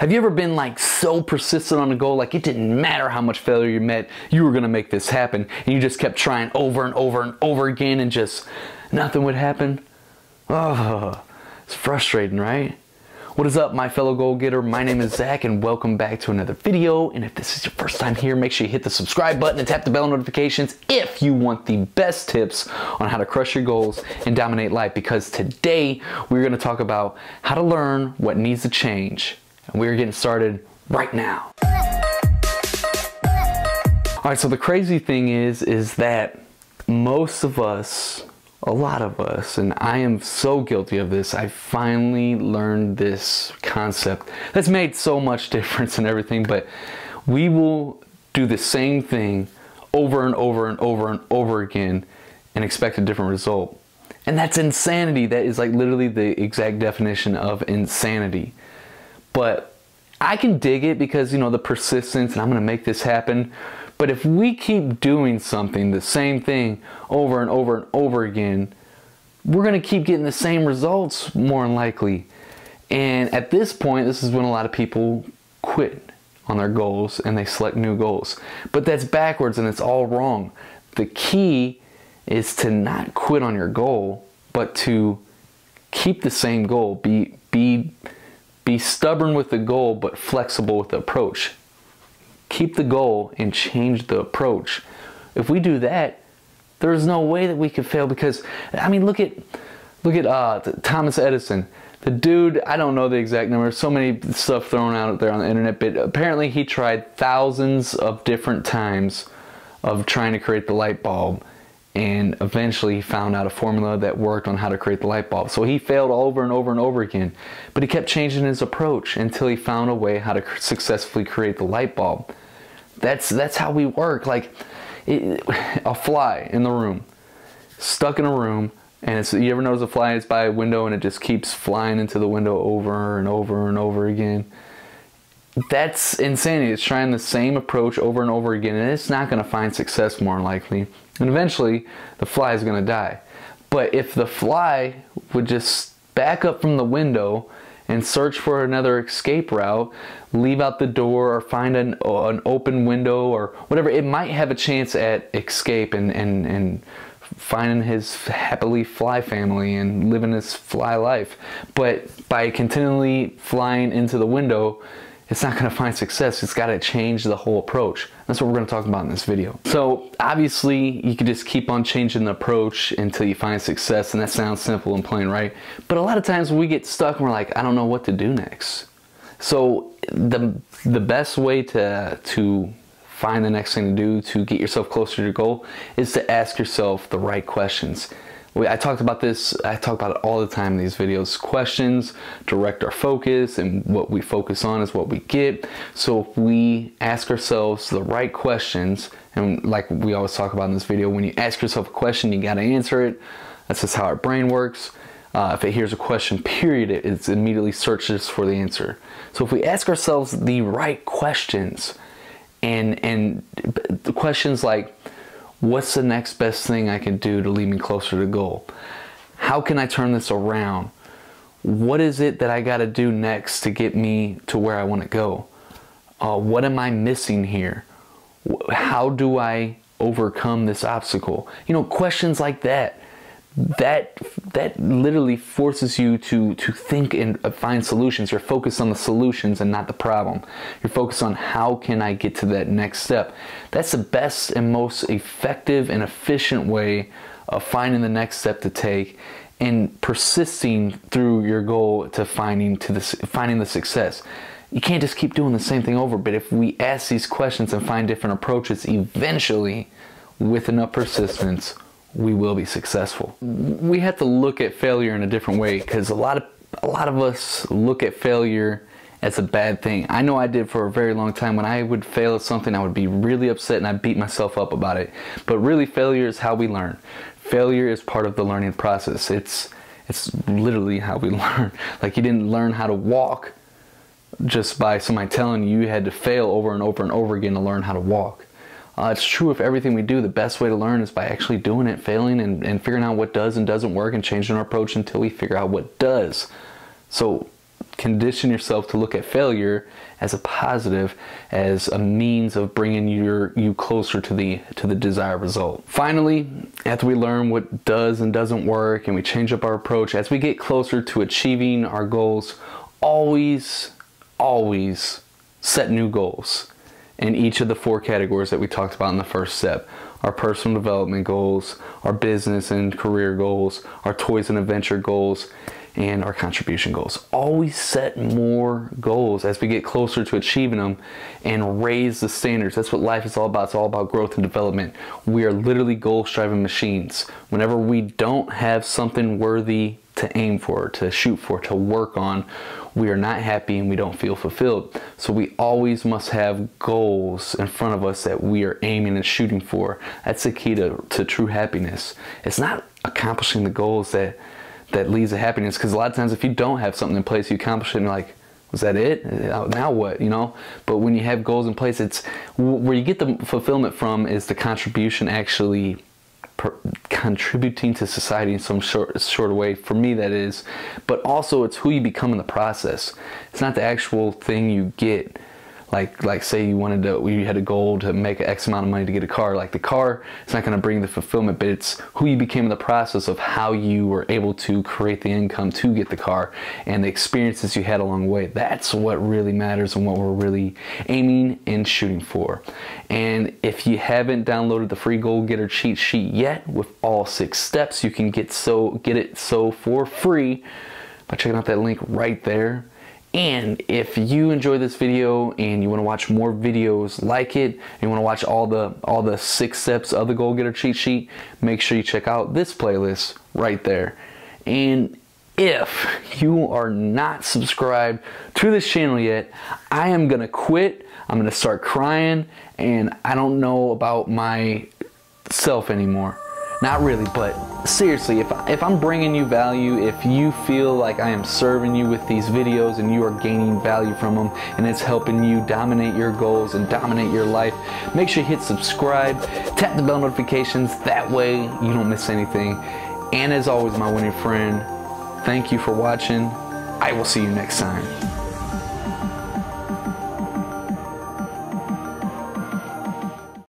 Have you ever been like so persistent on a goal, like it didn't matter how much failure you met, you were gonna make this happen, and you just kept trying over and over and over again and just nothing would happen? Oh, it's frustrating, right? What is up, my fellow goal getter? My name is Zach and welcome back to another video. And if this is your first time here, make sure you hit the subscribe button and tap the bell notifications if you want the best tips on how to crush your goals and dominate life, because today we're gonna talk about how to learn what needs to change. And we're getting started right now. All right, so the crazy thing is that most of us, a lot of us, and I am so guilty of this, I finally learned this concept that's made so much difference in everything, but we will do the same thing over and over and over and over again and expect a different result. And that's insanity. That is like literally the exact definition of insanity. But I can dig it because, you know, the persistence and I'm gonna make this happen. But if we keep doing something, the same thing, over and over and over again, we're going to keep getting the same results more than likely. And at this point, this is when a lot of people quit on their goals and they select new goals. But that's backwards and it's all wrong. The key is to not quit on your goal, but to keep the same goal. Be stubborn with the goal, but flexible with the approach. Keep the goal and change the approach. If we do that, there's no way that we could fail, because I mean, look at Thomas Edison. The dude, I don't know the exact number, so many stuff thrown out there on the internet, but apparently he tried thousands of different times of trying to create the light bulb, and eventually he found out a formula that worked on how to create the light bulb. So he failed over and over and over again, but he kept changing his approach until he found a way how to successfully create the light bulb. That's how we work. Like a fly in the room, stuck in a room, and it's, you ever notice a fly is by a window and it just keeps flying into the window over and over and over again? That's insanity. It's trying the same approach over and over again, and it's not going to find success more likely, and eventually the fly is going to die. But if the fly would just back up from the window and search for another escape route, leave out the door or find an open window or whatever, it might have a chance at escape and finding his happily fly family and living his fly life. But by continually flying into the window, it's not going to find success. It's got to change the whole approach. That's what we're going to talk about in this video. So obviously you can just keep on changing the approach until you find success, and that sounds simple and plain, right? But a lot of times we get stuck and we're like, I don't know what to do next. So the best way to find the next thing to do to get yourself closer to your goal is to ask yourself the right questions. I talked about this, I talk about it all the time in these videos. Questions direct our focus, and what we focus on is what we get. So if we ask ourselves the right questions, and like we always talk about in this video, when you ask yourself a question, you gotta answer it. That's just how our brain works. If it hears a question, period, it immediately searches for the answer. So if we ask ourselves the right questions, and the questions like, what's the next best thing I can do to lead me closer to goal? How can I turn this around? What is it that I got to do next to get me to where I want to go? What am I missing here? How do I overcome this obstacle? You know, questions like that. That literally forces you to think and find solutions. You're focused on the solutions and not the problem. You're focused on how can I get to that next step. That's the best and most effective and efficient way of finding the next step to take and persisting through your goal to finding the success. You can't just keep doing the same thing over, but if we ask these questions and find different approaches, eventually, with enough persistence, we will be successful. We have to look at failure in a different way, because a lot of us look at failure as a bad thing. I know I did for a very long time. When I would fail at something, I would be really upset and I'd beat myself up about it. But really, failure is how we learn. Failure is part of the learning process. It's literally how we learn. Like, you didn't learn how to walk just by somebody telling you. You had to fail over and over and over again to learn how to walk. It's true of everything we do. The best way to learn is by actually doing it, failing, and figuring out what does and doesn't work, and changing our approach until we figure out what does. So condition yourself to look at failure as a positive, as a means of bringing you closer to the desired result. Finally, after we learn what does and doesn't work and we change up our approach, as we get closer to achieving our goals, always set new goals in each of the four categories that we talked about in the first step. Our personal development goals, our business and career goals, our toys and adventure goals, and our contribution goals. Always set more goals as we get closer to achieving them and raise the standards. That's what life is all about. It's all about growth and development. We are literally goal-striving machines. Whenever we don't have something worthy to aim for, to shoot for, to work on, we are not happy and we don't feel fulfilled. So we always must have goals in front of us that we are aiming and shooting for. That's the key to true happiness. It's not accomplishing the goals that leads to happiness, because a lot of times if you don't have something in place, you accomplish it and you're like, was that it? Now what? You know? But when you have goals in place, it's where you get the fulfillment from is the contribution, actually contributing to society in some sort of way. For me, that is. But also, it's who you become in the process. It's not the actual thing you get. Like say you had a goal to make X amount of money to get a car. Like the car, it's not going to bring the fulfillment, but it's who you became in the process of how you were able to create the income to get the car and the experiences you had along the way. That's what really matters and what we're really aiming and shooting for. And if you haven't downloaded the free Goal Getter cheat sheet yet with all 6 steps, you can get it for free by checking out that link right there. And if you enjoy this video and you want to watch more videos like it, and you want to watch all the 6 steps of the Goal Getter cheat sheet, make sure you check out this playlist right there. And if you are not subscribed to this channel yet, I am going to quit. I'm going to start crying, and I don't know about myself anymore. Not really, but seriously, if I'm bringing you value, if you feel like I am serving you with these videos and you are gaining value from them and it's helping you dominate your goals and dominate your life, make sure you hit subscribe, tap the bell notifications, that way you don't miss anything. And as always, my winning friend, thank you for watching. I will see you next time.